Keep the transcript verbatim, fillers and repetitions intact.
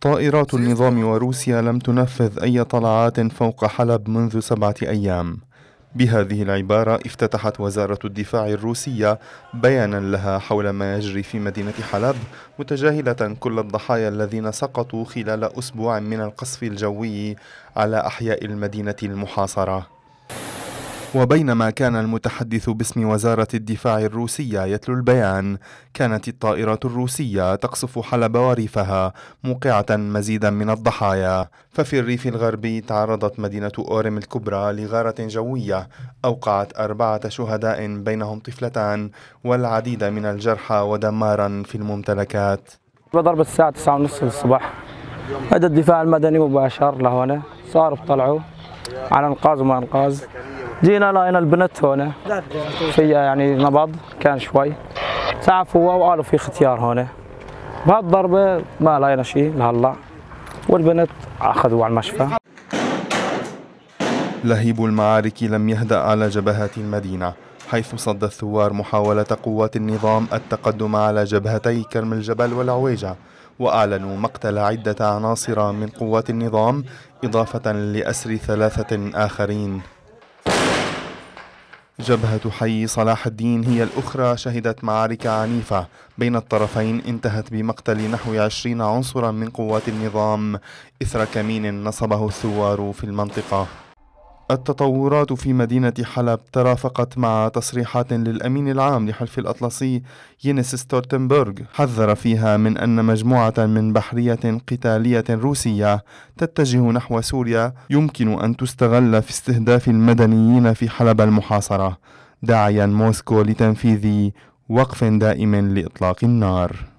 طائرات النظام وروسيا لم تنفذ أي طلعات فوق حلب منذ سبعة أيام. بهذه العبارة افتتحت وزارة الدفاع الروسية بيانا لها حول ما يجري في مدينة حلب، متجاهلة كل الضحايا الذين سقطوا خلال أسبوع من القصف الجوي على أحياء المدينة المحاصرة. وبينما كان المتحدث باسم وزارة الدفاع الروسية يتلو البيان، كانت الطائرات الروسية تقصف حلب وريفها موقعة مزيدا من الضحايا. ففي الريف الغربي تعرضت مدينة أوريم الكبرى لغارة جوية أوقعت أربعة شهداء بينهم طفلتان والعديد من الجرحى ودمارا في الممتلكات. بضرب الساعة تسعة ونصف الصباح أتى الدفاع المدني مباشر لهنا، صاروا بطلعوا على انقاذ وما انقاذ. جينا لقينا البنت هنا فيها يعني نبض كان شوي، سعفوها وقالوا في ختيار هنا. بهالضربه ما لقينا شيء لهلا، والبنت اخذوها على المشفى. لهيب المعارك لم يهدأ على جبهات المدينه، حيث صد الثوار محاوله قوات النظام التقدم على جبهتي كرم الجبل والعويجه، وأعلنوا مقتل عده عناصر من قوات النظام اضافه لاسر ثلاثه اخرين. جبهة حي صلاح الدين هي الأخرى شهدت معارك عنيفة بين الطرفين انتهت بمقتل نحو عشرين عنصرا من قوات النظام إثر كمين نصبه الثوار في المنطقة. التطورات في مدينة حلب ترافقت مع تصريحات للأمين العام لحلف الأطلسي ينس ستولتنبرغ، حذر فيها من أن مجموعة من بحرية قتالية روسية تتجه نحو سوريا يمكن أن تستغل في استهداف المدنيين في حلب المحاصرة، داعيا موسكو لتنفيذ وقف دائم لإطلاق النار.